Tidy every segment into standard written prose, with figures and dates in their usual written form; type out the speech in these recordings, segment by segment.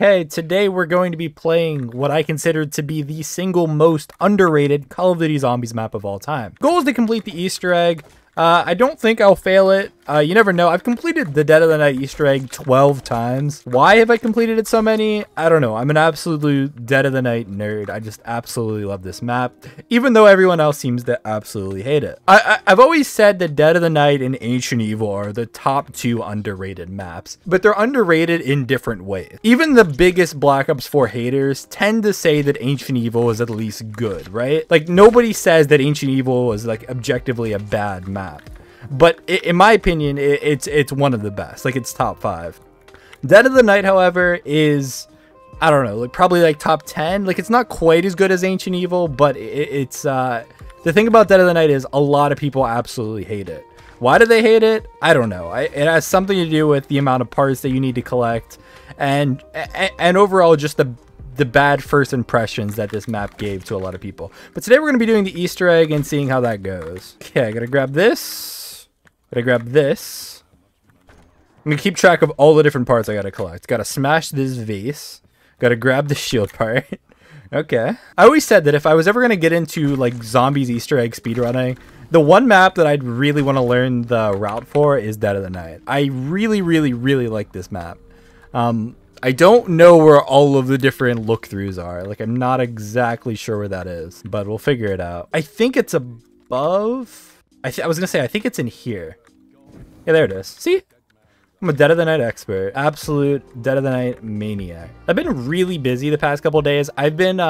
Okay, today we're going to be playing what I consider to be the single most underrated Call of Duty Zombies map of all time. Goal is to complete the Easter egg. I don't think I'll fail it. You never know. I've completed the Dead of the Night Easter egg 12 times. Why have I completed it so many? I don't know. I'm an absolute Dead of the Night nerd. I just absolutely love this map, even though everyone else seems to absolutely hate it. I've always said that Dead of the Night and Ancient Evil are the top two underrated maps, but they're underrated in different ways. Even the biggest Black Ops 4 haters tend to say that Ancient Evil is at least good, right? Like, nobody says that Ancient Evil is, like, objectively a bad map. But in my opinion, it's one of the best. Like, it's top 5. Dead of the Night, however, is, I don't know, like probably like top 10. Like, it's not quite as good as Ancient Evil, but it's the thing about Dead of the Night is a lot of people absolutely hate it. Why do they hate it? I don't know. It has something to do with the amount of parts that you need to collect, and overall just the bad first impressions that this map gave to a lot of people. But today we're going to be doing the Easter egg and seeing how that goes. Okay, I gotta grab this. Gotta grab this. I'm gonna keep track of all the different parts I gotta collect. Gotta smash this vase. Gotta grab the shield part. Okay. I always said that if I was ever gonna get into, like, Zombies Easter egg speedrunning, the one map that I'd really want to learn the route for is Dead of the Night. I really, really, really like this map. I don't know where all of the different look-throughs are. Like, I'm not exactly sure where that is, but we'll figure it out. I think it's above. I was gonna say, I think it's in here. Yeah, there it is. See? I'm a Dead of the Night expert. Absolute Dead of the Night maniac. I've been really busy the past couple days. I've been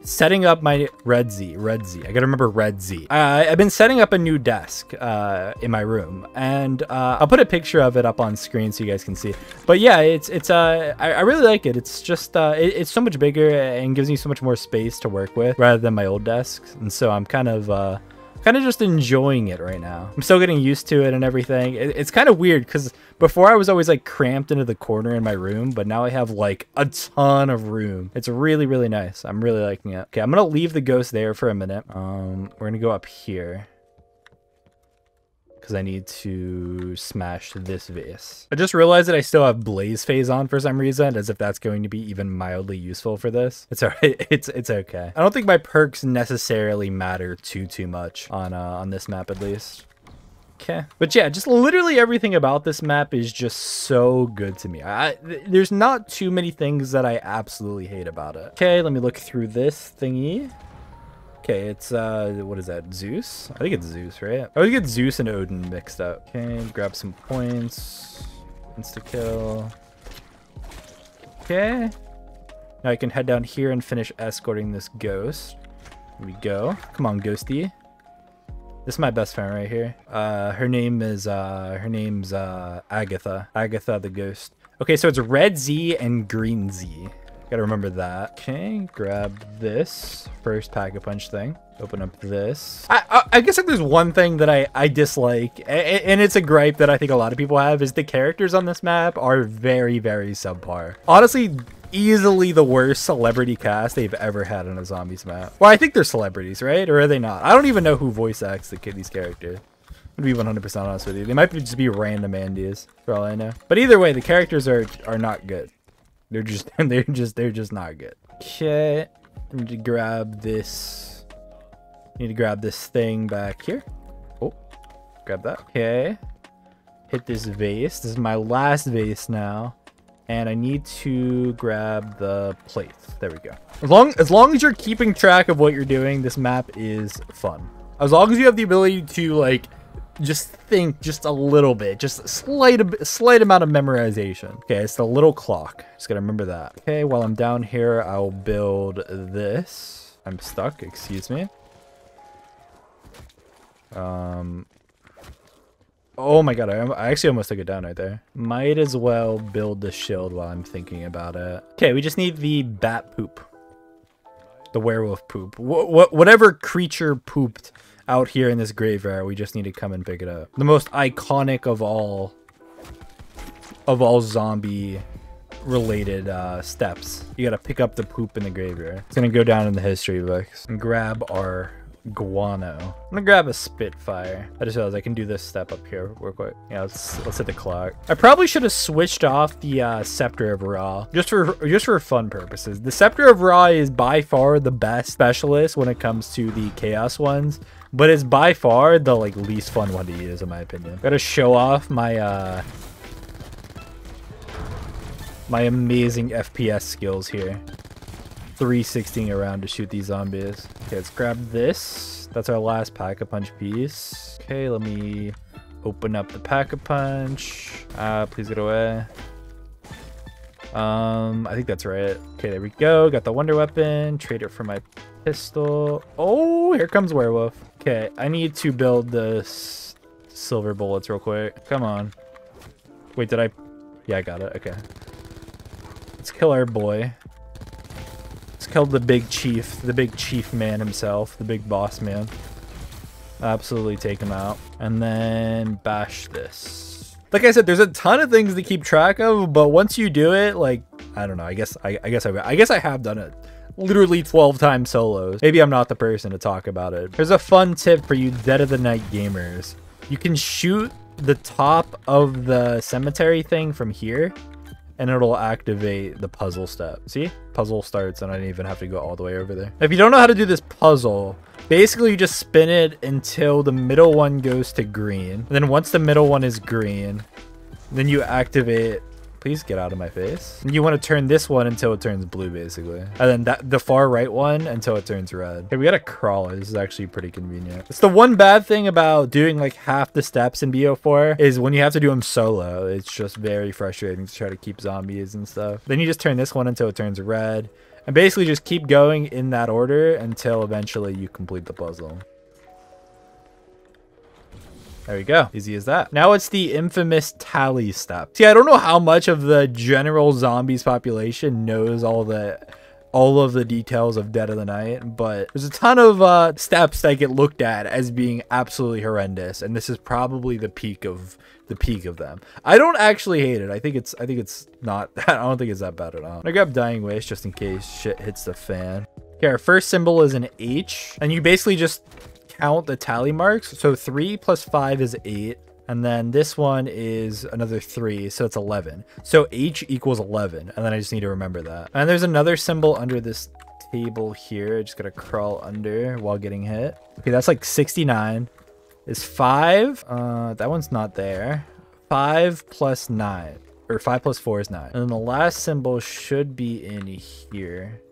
setting up my Red Z. I gotta remember Red Z. I've been setting up a new desk in my room, and I'll put a picture of it up on screen so you guys can see. But yeah, I really like it. It's just it's so much bigger and gives me so much more space to work with rather than my old desks, and so I'm kind of just enjoying it right now. I'm still getting used to it and everything. It's kind of weird because before I was always like cramped into the corner in my room, but now I have like a ton of room. It's really, really nice. I'm really liking it. Okay, I'm gonna leave the ghost there for a minute. We're gonna go up here because I need to smash this vase. I just realized that I still have Blaze Phase on for some reason, as if that's going to be even mildly useful for this. It's all right. It's okay. I don't think my perks necessarily matter too much on this map, at least. Okay. But yeah, just literally everything about this map is just so good to me. There's not too many things that I absolutely hate about it. Okay, let me look through this thingy. Okay, it's, what is that, Zeus? I think it's Zeus, right? I always get Zeus and Odin mixed up. Okay, grab some points. Insta-kill. Okay. Now I can head down here and finish escorting this ghost. Here we go. Come on, ghosty. This is my best friend right here. Her name's Agatha. Agatha the ghost. Okay, so it's Red Z and Green Z. Gotta remember that. Okay, grab this first pack-a-punch thing. Open up this. I guess if there's one thing that I dislike, and it's a gripe that I think a lot of people have, is the characters on this map are very, very subpar. Honestly, easily the worst celebrity cast they've ever had on a Zombies map. Well, I think they're celebrities, right? Or are they not? I don't even know who voice acts these characters. To be 100% honest with you. They might just be random Andes, for all I know. But either way, the characters are not good. They're just not good. Okay, I need to grab this. I need to grab this thing back here. Oh, grab that. Okay, hit this vase. This is my last vase now, and I need to grab the plate. There we go. As long as you're keeping track of what you're doing, this map is fun. As long as you have the ability to like just think just a little bit, just a slight amount of memorization. Okay, it's the little clock. Just gotta remember that. Okay, while I'm down here, I'll build this. I'm stuck, excuse me. Oh my god, I actually almost took it down right there. Might as well build the shield while I'm thinking about it. Okay, we just need the bat poop. The werewolf poop. Whatever creature pooped out here in this graveyard, we just need to come and pick it up. The most iconic of all zombie related steps. You gotta pick up the poop in the graveyard. It's gonna go down in the history books. And grab our guano. I'm gonna grab a Spitfire. I just realized I can do this step up here real quick. Yeah, let's hit the clock. I probably should have switched off the Scepter of Raw just for fun purposes. The Scepter of Raw is by far the best specialist when it comes to the chaos ones, but it's by far the like least fun one to use in my opinion. Gotta show off my my amazing FPS skills here. 360 around to shoot these zombies. Okay, let's grab this. That's our last pack-a-punch piece. Okay, let me open up the pack-a-punch. Please get away. I think that's right. Okay, there we go. Got the wonder weapon. Trade it for my pistol. Oh, here comes werewolf. Okay, I need to build the silver bullets real quick. Come on. Wait, did I? Yeah, I got it. Okay. Let's kill our boy. Killed the big chief man himself, the big boss man. Absolutely take him out. And then bash this. Like I said, there's a ton of things to keep track of, but once you do it, like, I don't know, I guess I have done it literally 12 times solos. Maybe I'm not the person to talk about it. Here's a fun tip for you Dead of the Night gamers. You can shoot the top of the cemetery thing from here, and it'll activate the puzzle step. See? Puzzle starts, and I didn't even have to go all the way over there. If you don't know how to do this puzzle, basically you just spin it until the middle one goes to green. And then once the middle one is green, then you activate... Please get out of my face. And you want to turn this one until it turns blue, basically. And then the far right one until it turns red. Okay, we got a crawler. This is actually pretty convenient. It's the one bad thing about doing like half the steps in BO4 is when you have to do them solo. It's just very frustrating to try to keep zombies and stuff. Then you just turn this one until it turns red. And basically just keep going in that order until eventually you complete the puzzle. There we go. Easy as that. Now it's the infamous tally step. See, I don't know how much of the general zombies population knows all of the details of Dead of the Night, but there's a ton of steps that get looked at as being absolutely horrendous, and this is probably the peak of them. I don't actually hate it. I think it's not. I don't think it's that bad at all. I grab Dying Wish just in case shit hits the fan. Okay, our first symbol is an H, and you basically just count the tally marks. So 3 plus 5 is 8, and then this one is another 3, so it's 11. So H equals 11, and then I just need to remember that. And there's another symbol under this table here. I just gotta crawl under while getting hit. Okay, that's like 69 is 5. That one's not there. 5 plus 9 or 5 plus 4 is 9, and then the last symbol should be in here.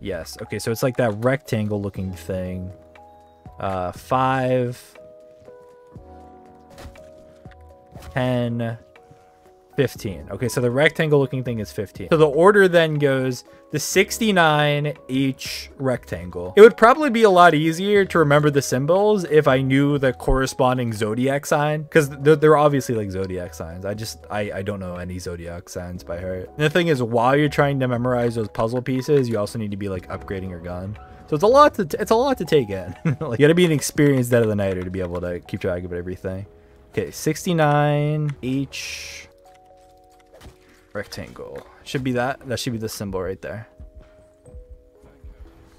Yes. Okay, so it's like that rectangle looking thing. 5, 10, 15. Okay, so the rectangle looking thing is 15. So the order then goes the 69 H rectangle. It would probably be a lot easier to remember the symbols if I knew the corresponding zodiac sign, because they're obviously like zodiac signs. I don't know any zodiac signs by heart. And the thing is, while you're trying to memorize those puzzle pieces, you also need to be like upgrading your gun. So it's a lot to take in. Like, you gotta be an experienced Dead of the Nighter to be able to keep track of everything. Okay, 69 H rectangle. Should be that. That should be the symbol right there.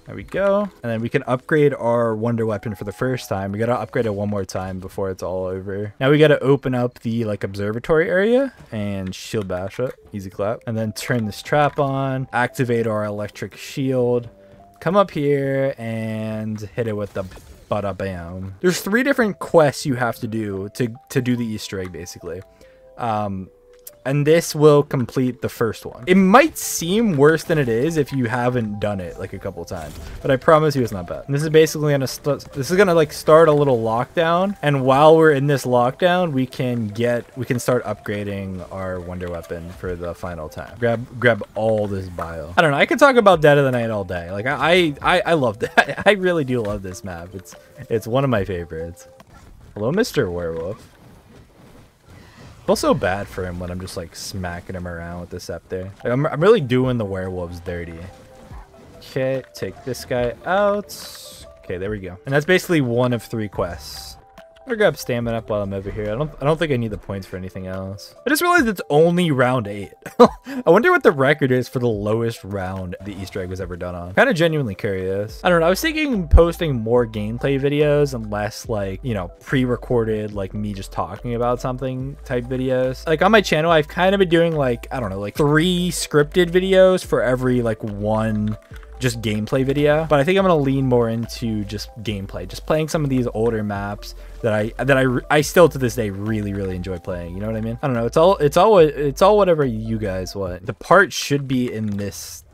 There we go. And then we can upgrade our wonder weapon for the first time. We gotta upgrade it one more time before it's all over. Now we gotta open up the like observatory area and shield bash it. Easy clap. And then turn this trap on. Activate our electric shield. Come up here and hit it with the bada bam. There's 3 different quests you have to do to do the Easter egg, basically. And this will complete the first one. It might seem worse than it is if you haven't done it like a couple times, but I promise you it's not bad. And this is basically gonna start a little lockdown, and while we're in this lockdown, we can start upgrading our wonder weapon for the final time. Grab all this bio. I don't know. I could talk about Dead of the Night all day. Like I love that. I really do love this map. It's one of my favorites. Hello, Mr. Werewolf. I feel so bad for him when I'm just like smacking him around with the scepter. Like, I'm really doing the werewolves dirty. Okay, take this guy out. Okay, there we go. And that's basically one of 3 quests. I'm gonna grab stamina up while I'm over here. I don't think I need the points for anything else. I just realized it's only round 8. I wonder what the record is for the lowest round the Easter egg was ever done on. I'm kind of genuinely curious. I don't know. I was thinking posting more gameplay videos and less like, you know, pre-recorded, like me just talking about something type videos. Like on my channel, I've kind of been doing like, I don't know, like 3 scripted videos for every like 1 just gameplay video, but I think I'm gonna lean more into just gameplay, just playing some of these older maps that I still to this day really enjoy playing. You know what I mean? I don't know. It's all whatever you guys want. The part should be in this.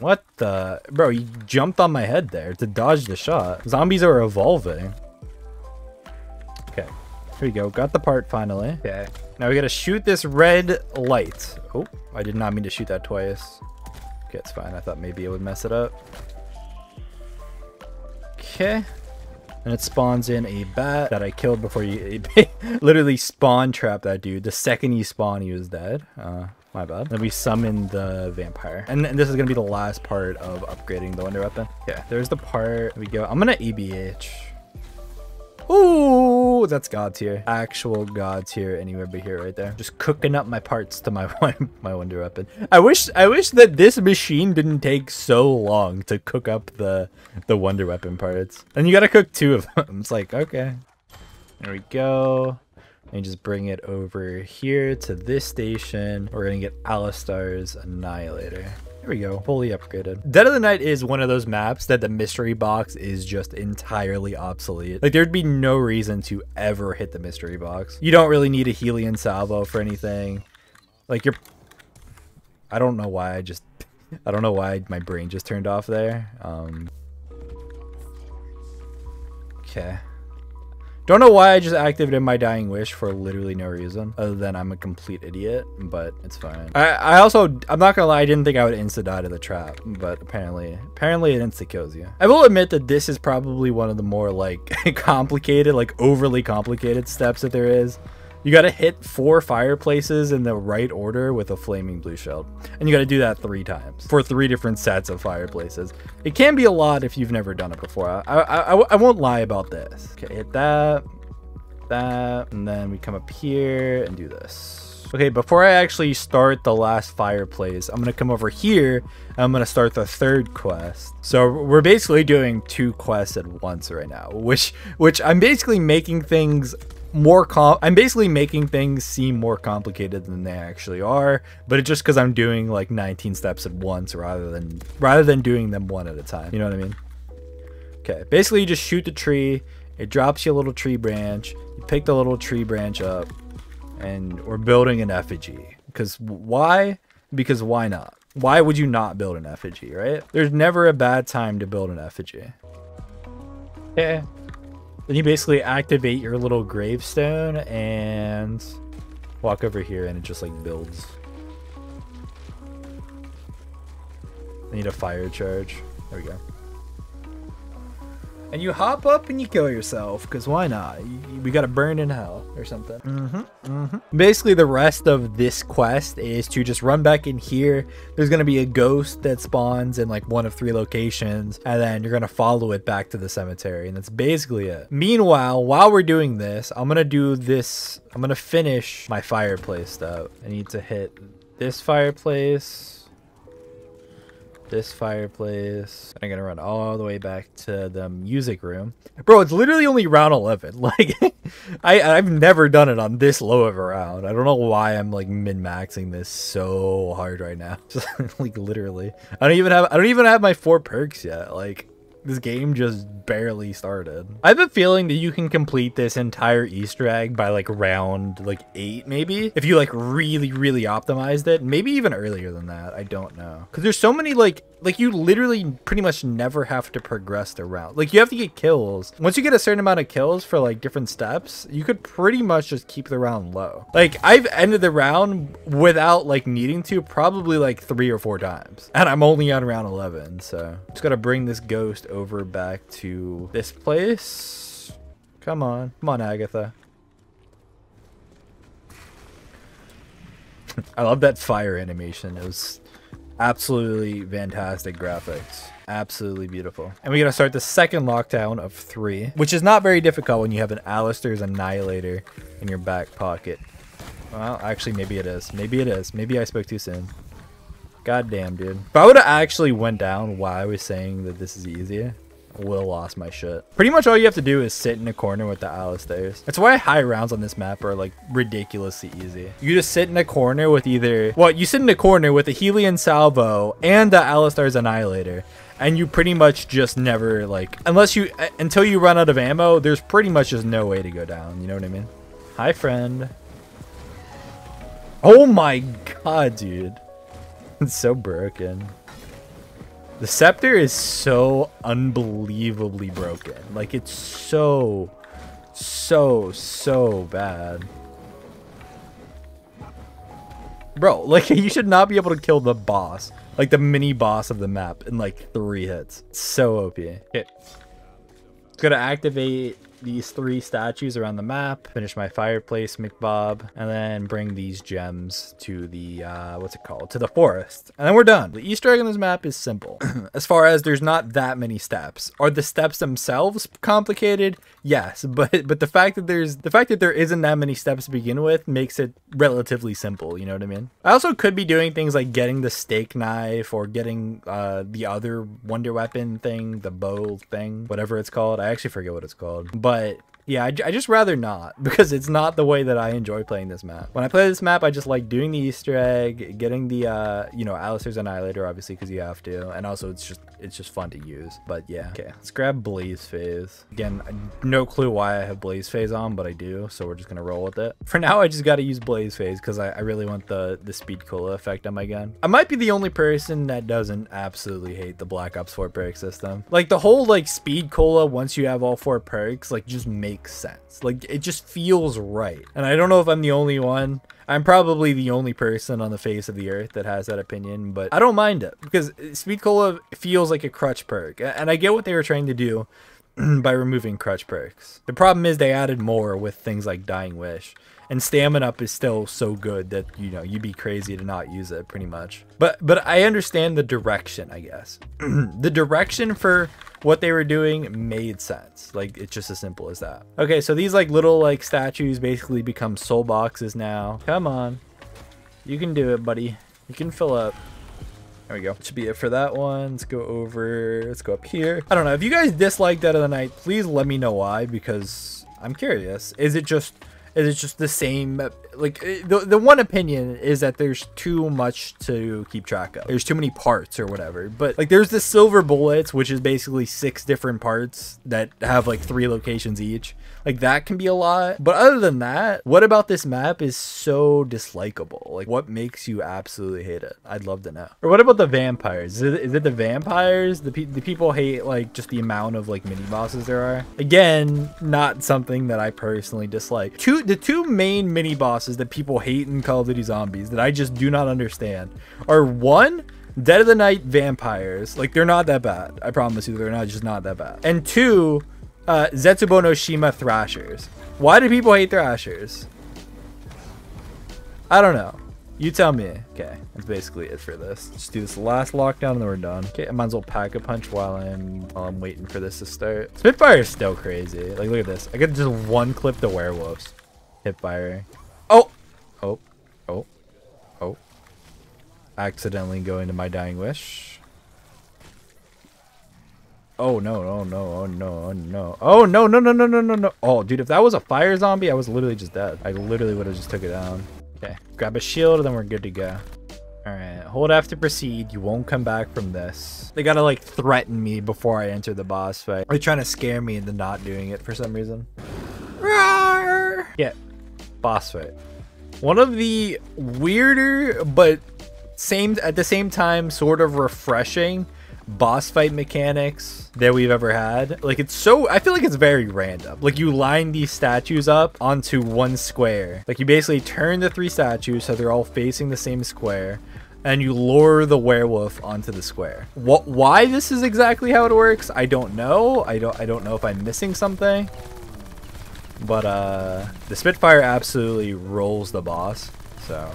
What the bro? You jumped on my head there to dodge the shot. Zombies are evolving. Okay, here we go. Got the part finally. Okay, now we gotta shoot this red light. Oh, I did not mean to shoot that twice. Okay, it's fine. I thought maybe it would mess it up. Okay. And it spawns in a bat that I killed before you... literally spawn trapped that dude. The second you spawn, he was dead. My bad. Then we summon the vampire. And this is going to be the last part of upgrading the wonder weapon. Yeah, there's the part. There we go. I'm going to EBH. Ooh, that's god tier. Actual god tier anywhere but here right there. Just cooking up my parts to my wonder weapon. I wish that this machine didn't take so long to cook up the wonder weapon parts. And you gotta cook 2 of them. It's like, okay. There we go. And just bring it over here to this station. We're gonna get Alistair's Annihilator. There we go, fully upgraded. Dead of the Night is one of those maps that the mystery box is just entirely obsolete. Like, there'd be no reason to ever hit the mystery box. You don't really need a Helion Salvo for anything. Like, you're... I don't know why I just... I don't know why my brain just turned off there. Okay. Don't know why I just activated my dying wish for literally no reason other than I'm a complete idiot, but it's fine. I'm not gonna lie, I didn't think I would insta die to the trap, but apparently it insta kills you. I will admit that this is probably one of the more like complicated, like overly complicated steps that there is. You gotta hit 4 fireplaces in the right order with a flaming blue shell, and you gotta do that 3 times for 3 different sets of fireplaces. It can be a lot if you've never done it before. I won't lie about this. Okay, hit that, and then we come up here and do this. Okay, before I actually start the last fireplace, I'm gonna come over here and I'm gonna start the 3rd quest. So we're basically doing 2 quests at once right now, which I'm basically making things seem more complicated than they actually are, but it's just because I'm doing like 19 steps at once rather than doing them 1 at a time. You know what I mean? Okay, basically you just shoot the tree, it drops you a little tree branch, you pick the little tree branch up, and we're building an effigy. Because why? Because why not? Why would you not build an effigy, right? There's never a bad time to build an effigy. Yeah. Then you basically activate your little gravestone and walk over here and it just like builds. I need a fire charge. There we go. And you hop up and you kill yourself because why not? We gotta burn in hell or something. Basically the rest of this quest is to just run back in here. There's gonna be a ghost that spawns in like 1 of 3 locations, and then you're gonna follow it back to the cemetery, and that's basically it. Meanwhile, while we're doing this, I'm gonna finish my fireplace though. I need to hit this fireplace, this fireplace, and I'm gonna run all the way back to the music room. Bro, it's literally only round 11. Like, I've never done it on this low of a round. I don't know why I'm like min-maxing this so hard right now. Just like literally, I don't even have my 4 perks yet. Like, this game just barely started. I have a feeling that you can complete this entire Easter egg by like round like 8, maybe, if you like really optimized it. Maybe even earlier than that. I don't know, because there's so many like you literally pretty much never have to progress the round. Like, you have to get kills. Once you get a certain amount of kills for like different steps, you could pretty much just keep the round low. Like, I've ended the round without like needing to probably like 3 or 4 times, and I'm only on round 11. So just gotta bring this ghost over back to this place. Come on Agatha. I love that fire animation. It was Absolutely fantastic graphics. Absolutely beautiful. And we're going to start the second lockdown of 3, which is not very difficult when you have an Alistair's Annihilator in your back pocket. Well, actually, maybe it is. Maybe it is. Maybe I spoke too soon. God damn, dude. If I would have actually went down while I was saying that this is easier, I would have lost my shit. Pretty much all you have to do is sit in a corner with the Alistair's. That's why high rounds on this map are like ridiculously easy. You just sit in a corner with either... Well, you sit in a corner with the Helion Salvo and the Alistair's Annihilator. And you pretty much just never like... Unless you... Until you run out of ammo, there's pretty much just no way to go down. You know what I mean? Hi, friend. Oh my god, dude. It's so broken. The scepter is so unbelievably broken. Like, it's so bad. Bro, like, you should not be able to kill the boss. Like, the mini boss of the map in, like, 3 hits. It's so OP. Okay. It's gonna activate these 3 statues around the map, finish my fireplace McBob, and then bring these gems to the what's it called, to the forest, and then we're done. The Easter egg on this map is simple. As far as there's not that many steps. Are the steps themselves complicated? Yes, but the fact that there isn't that many steps to begin with makes it relatively simple, you know what I mean? I also could be doing things like getting the steak knife or getting the other wonder weapon thing, the bow thing, whatever it's called. I actually forget what it's called, but yeah, I just rather not, because it's not the way that I enjoy playing this map. When I play this map, I just like doing the Easter egg, getting the, you know, Alistair's Annihilator, obviously, because you have to. And also, it's just fun to use. But yeah. Okay, let's grab Blaze Phase. Again, no clue why I have Blaze Phase on, but I do. So we're just going to roll with it. For now, I just got to use Blaze Phase because I really want the speed cola effect on my gun. I might be the only person that doesn't absolutely hate the Black Ops 4 perk system. Like, the whole, like, speed cola, once you have all 4 perks, like, just makes sense. Like, it just feels right. And I don't know if I'm the only one. I'm probably the only person on the face of the earth that has that opinion, but I don't mind it because speed cola feels like a crutch perk, and I get what they were trying to do by removing crutch perks. The problem is they added more with things like Dying Wish, and stamina up is still so good that, you know, you'd be crazy to not use it pretty much. But I understand the direction, I guess. The direction for what they were doing made sense. Like, it's just as simple as that. Okay, so these like little like statues basically become soul boxes now. Come on, you can do it, buddy. You can fill up. There we go. That should be it for that one. Let's go over, let's go up here. I don't know if you guys dislike Dead of the Night, please let me know why, because I'm curious. Is it just the same? Like, the one opinion is that there's too much to keep track of. There's too many parts or whatever. But like, there's the silver bullets, which is basically 6 different parts that have like 3 locations each. Like, that can be a lot. But other than that, what about this map is so dislikable? Like, what makes you absolutely hate it? I'd love to know. Or what about the vampires? Is it the vampires? The people hate like just the amount of like mini bosses there are. Again, not something that I personally dislike. The two main mini bosses that people hate in Call of Duty Zombies that I just do not understand are 1, Dead of the Night vampires. Like, they're not that bad. I promise you, they're just not that bad. And 2, Zetsubo no Shima thrashers. Why do people hate thrashers? I don't know. You tell me. Okay, that's basically it for this. Let's do this last lockdown and then we're done. Okay, I might as well pack a punch while I'm waiting for this to start. Spitfire is still crazy. Like, look at this. I could just one clip the werewolves. Hipfire. Oh! Oh. Oh. Oh. Accidentally go into my Dying Wish. Oh no, oh no, oh no, oh no. Oh no, no, no, no, no, no, no. Oh, dude, if that was a fire zombie, I was literally just dead. I literally would have just took it down. Okay, grab a shield and then we're good to go. All right, hold F to proceed. You won't come back from this. They gotta like threaten me before I enter the boss fight. They're trying to scare me into not doing it for some reason. Roar! Yeah, boss fight. One of the weirder, but at the same time sort of refreshing boss fight mechanics that we've ever had. Like, it's so, I feel like it's very random. Like, you line these statues up onto one square. Like, you basically turn the 3 statues so they're all facing the same square, and you lure the werewolf onto the square. Why this is exactly how it works, I don't know. I don't know if I'm missing something, but the Spitfire absolutely rolls the boss. So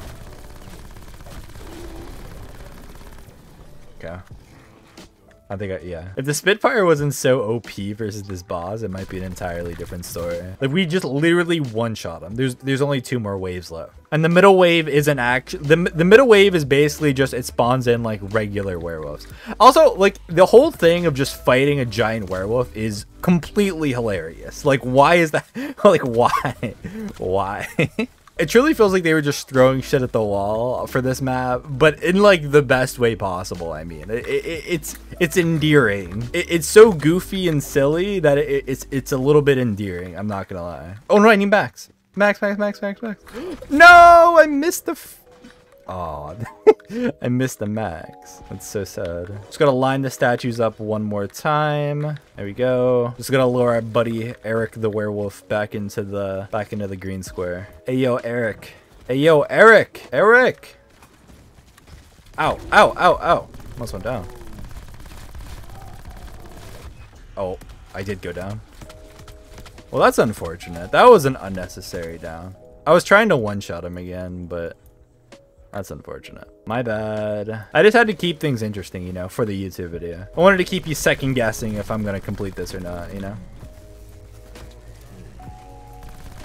Okay. I think, yeah. If the Spitfire wasn't so OP versus this boss, it might be an entirely different story. Like, we just literally one-shot him. There's only two more waves left. And the middle wave isn't actually... The middle wave is basically just... It spawns in, like, regular werewolves. Also, like, the whole thing of just fighting a giant werewolf is completely hilarious. Like, why is that... Like, why? Why? It truly feels like they were just throwing shit at the wall for this map, but in like the best way possible. I mean, it's endearing. It's so goofy and silly that it's a little bit endearing. I'm not gonna lie. Oh no, I need Max. Max. No, I missed the. Oh, I missed the Max. That's so sad. Just gonna line the statues up one more time. There we go. Just gonna lure our buddy Eric the werewolf back into the green square. Hey yo, Eric. Hey yo, Eric. Eric. Ow! Ow! Ow! Ow! Almost went down. Oh, I did go down. Well, that's unfortunate. That was an unnecessary down. I was trying to one-shot him again, but. That's unfortunate. My bad. I just had to keep things interesting, you know, for the YouTube video. I wanted to keep you second guessing if I'm gonna complete this or not, you know?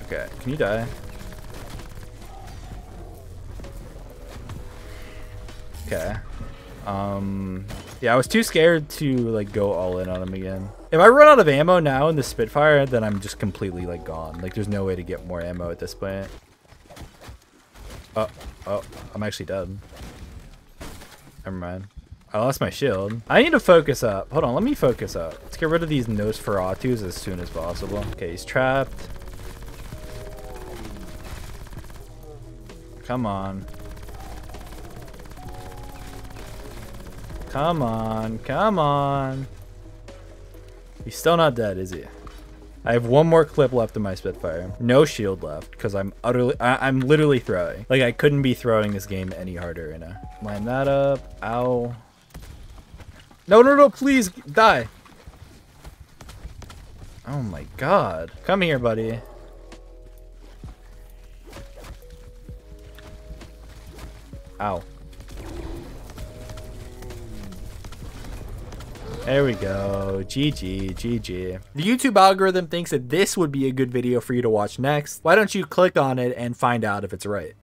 Okay, can you die? Okay. Yeah, I was too scared to, like, go all in on him again. If I run out of ammo now in the Spitfire, then I'm just completely, like, gone. Like, there's no way to get more ammo at this point. Oh, I'm actually dead. Never mind. I lost my shield. I need to focus up. Hold on, let me focus up. Let's get rid of these Nosferatus as soon as possible. Okay, he's trapped. Come on. Come on, come on. He's still not dead, is he? I have one more clip left in my Spitfire. No shield left, because I'm literally throwing. Like, I couldn't be throwing this game any harder right now. Line that up. Ow. No, no, no, please die. Oh my God. Come here, buddy. Ow. There we go. GG, GG. The YouTube algorithm thinks that this would be a good video for you to watch next. Why don't you click on it and find out if it's right?